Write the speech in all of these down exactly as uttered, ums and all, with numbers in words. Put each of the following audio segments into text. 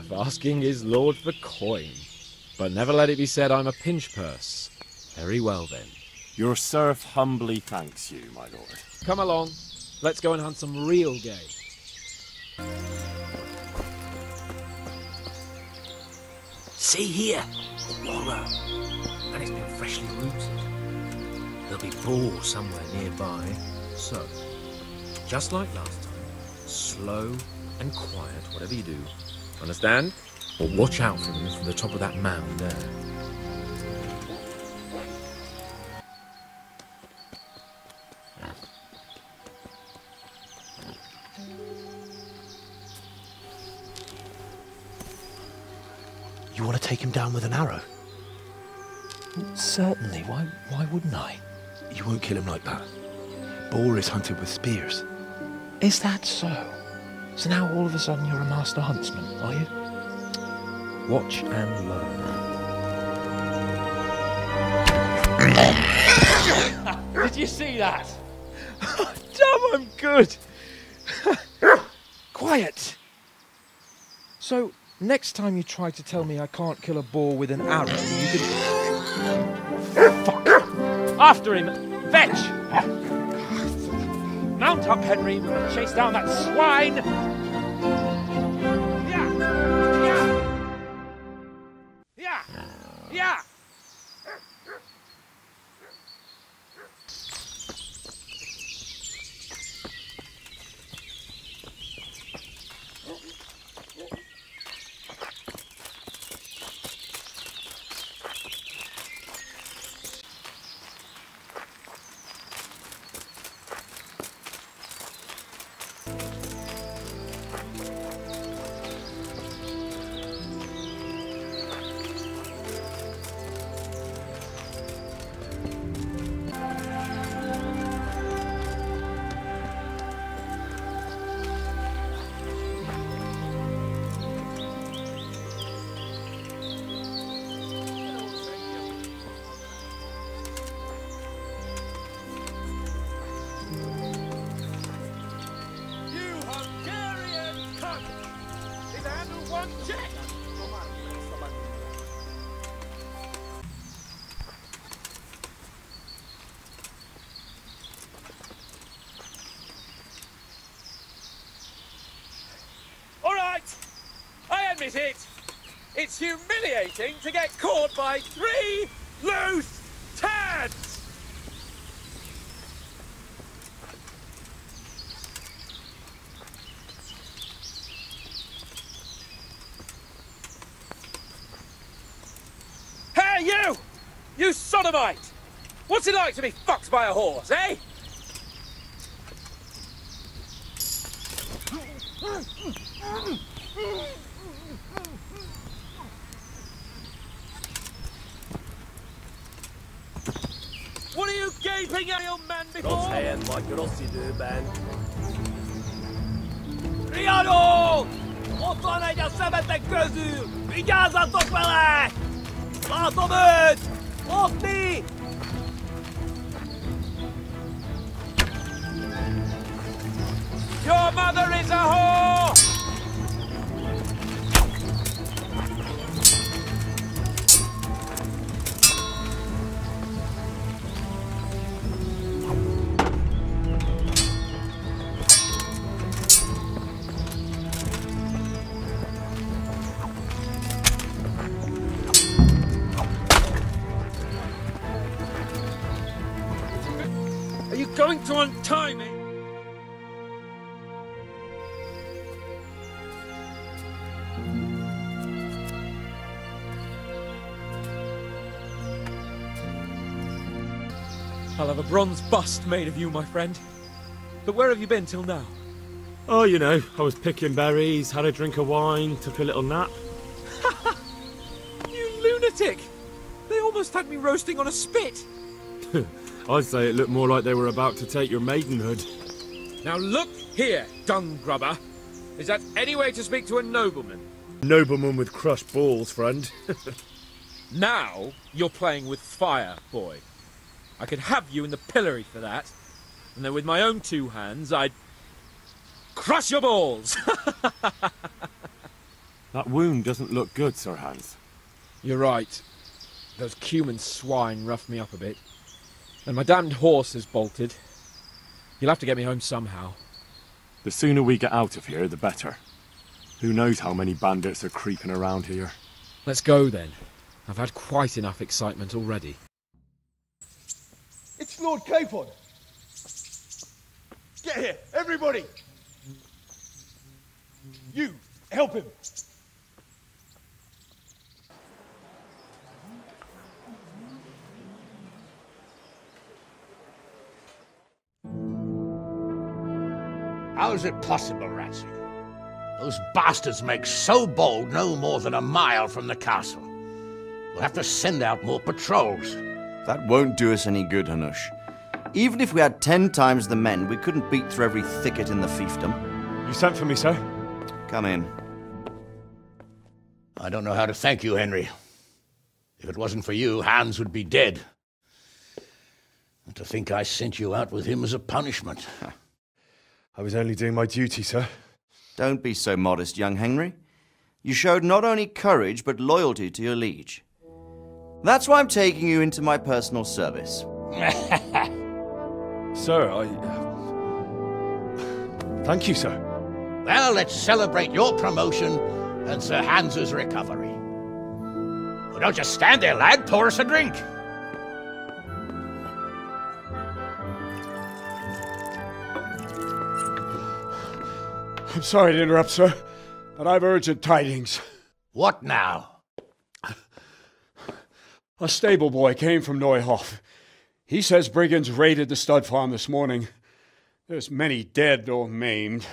of asking his lord for coin. But never let it be said I'm a pinch purse. Very well then. Your serf humbly thanks you, my lord. Come along. Let's go and hunt some real game. See here, wallow, and it's been freshly rooted. There'll be boar somewhere nearby, so just like last time, slow and quiet, whatever you do. Understand? Or watch out for them from the top of that mound there. You want to take him down with an arrow? Certainly, why, why wouldn't I? You won't kill him like that. Boar is hunted with spears. Is that so? So now all of a sudden you're a master huntsman, are you? Watch and learn. Did you see that? Damn, I'm good! Quiet! So, next time you try to tell me I can't kill a boar with an arrow, you can... Fuck! After him! Fetch! Mount up, Henry! We're gonna chase down that swine! Yeah! Yeah! Yeah! Yeah! Is it? It's humiliating to get caught by three loose tads! Hey you! You sodomite! What's it like to be fucked by a horse, eh? Riado! Otonayacağız sebette gözü! Vigaz'a sokmalar! Lazımız! Otni! Your mother is a whore! To untie me. I'll have a bronze bust made of you, my friend. But where have you been till now? Oh, you know, I was picking berries, had a drink of wine, took a little nap. You lunatic! They almost had me roasting on a spit. I'd say it looked more like they were about to take your maidenhood. Now look here, dung grubber. Is that any way to speak to a nobleman? Nobleman with crushed balls, friend. Now you're playing with fire, boy. I could have you in the pillory for that. And then with my own two hands, I'd crush your balls. That wound doesn't look good, Sir Hans. You're right. Those Cuman swine roughed me up a bit. And my damned horse has bolted. You'll have to get me home somehow. The sooner we get out of here, the better. Who knows how many bandits are creeping around here. Let's go then. I've had quite enough excitement already. It's Lord Capon! Get here, everybody! You, help him! How is it possible, Radzig? Those bastards make so bold no more than a mile from the castle. We'll have to send out more patrols. That won't do us any good, Hanush. Even if we had ten times the men, we couldn't beat through every thicket in the fiefdom. You sent for me, sir? Come in. I don't know how to thank you, Henry. If it wasn't for you, Hans would be dead. And to think I sent you out with him as a punishment. I was only doing my duty, sir. Don't be so modest, young Henry. You showed not only courage, but loyalty to your liege. That's why I'm taking you into my personal service. Sir, I... Uh... Thank you, sir. Well, let's celebrate your promotion and Sir Hans's recovery. Well, don't just stand there, lad. Pour us a drink. I'm sorry to interrupt, sir, but I've urgent tidings. What now? A stable boy came from Neuhof. He says brigands raided the stud farm this morning. There's many dead or maimed.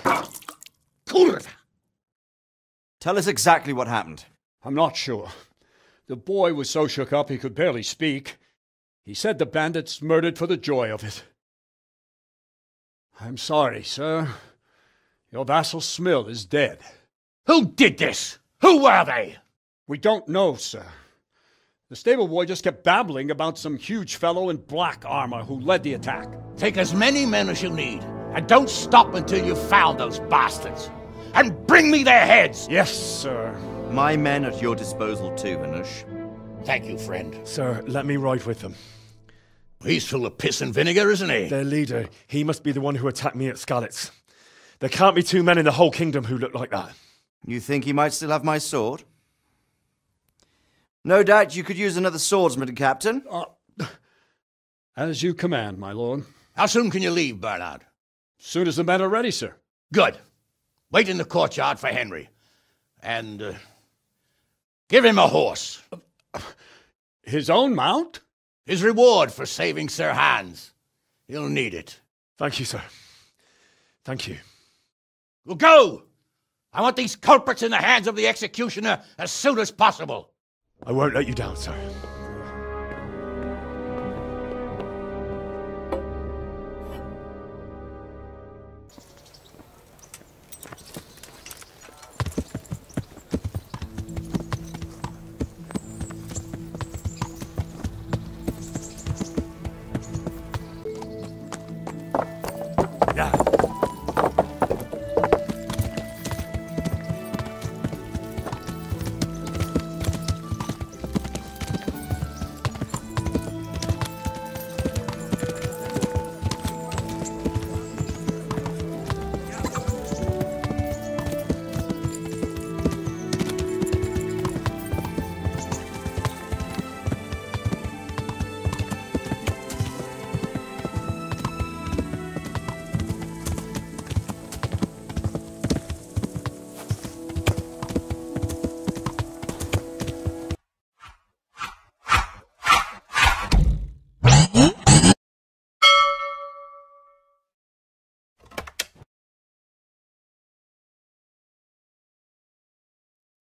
Tell us exactly what happened. I'm not sure. The boy was so shook up he could barely speak. He said the bandits murdered for the joy of it. I'm sorry, sir. Your vassal Smill is dead. Who did this? Who were they? We don't know, sir. The stable boy just kept babbling about some huge fellow in black armor who led the attack. Take as many men as you need, and don't stop until you've found those bastards. And bring me their heads! Yes, sir. My men at your disposal too, Hanush. Thank you, friend. Sir, let me ride with them. He's full of piss and vinegar, isn't he? Their leader. He must be the one who attacked me at Skalitz. There can't be two men in the whole kingdom who look like that. You think he might still have my sword? No doubt you could use another swordsman, Captain. Uh, as you command, my lord. How soon can you leave, Bernard? Soon as the men are ready, sir. Good. Wait in the courtyard for Henry. And uh, give him a horse. His own mount? His reward for saving Sir Hans. He'll need it. Thank you, sir. Thank you. Well, go! I want these culprits in the hands of the executioner as soon as possible. I won't let you down, sir.